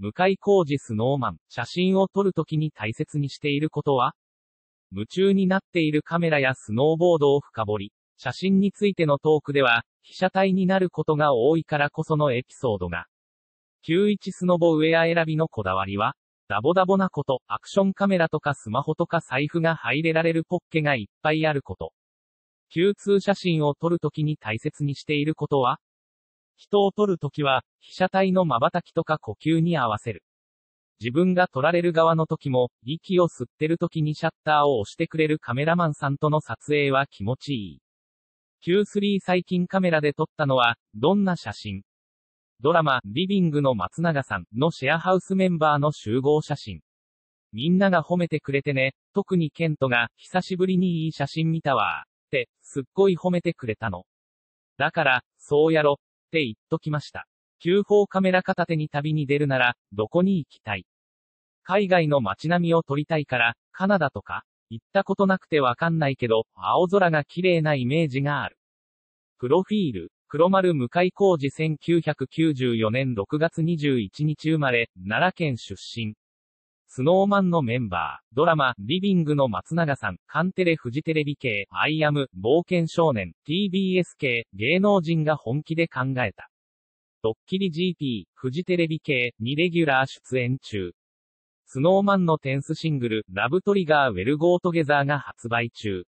向井康二スノーマン、写真を撮るときに大切にしていることは？夢中になっているカメラやスノーボードを深掘り、写真についてのトークでは、被写体になることが多いからこそのエピソードが。91スノボウェア選びのこだわりは、ダボダボなこと、アクションカメラとかスマホとか財布が入れられるポッケがいっぱいあること。Q2写真を撮るときに大切にしていることは？人を撮るときは、被写体の瞬きとか呼吸に合わせる。自分が撮られる側のときも、息を吸ってるときにシャッターを押してくれるカメラマンさんとの撮影は気持ちいい。Q3最近カメラで撮ったのは、どんな写真？ドラマ、リビングの松永さんのシェアハウスメンバーの集合写真。みんなが褒めてくれてね、特にケントが、久しぶりにいい写真見たわって、すっごい褒めてくれたの。だから、そうやろ、って言っときました。Q4カメラ片手に旅に出るなら、どこに行きたい？海外の街並みを撮りたいから、カナダとか、行ったことなくてわかんないけど、青空が綺麗なイメージがある。プロフィール、黒丸向井康二1994年6月21日生まれ、奈良県出身。スノーマンのメンバー、ドラマ、リビングの松永さん、カンテレフジテレビ系、アイアム、冒険少年、TBS 系、芸能人が本気で考えた。ドッキリ GP、フジテレビ系、2レギュラー出演中。スノーマンの10thシングル、ラブトリガーウェルゴートゲザーが発売中。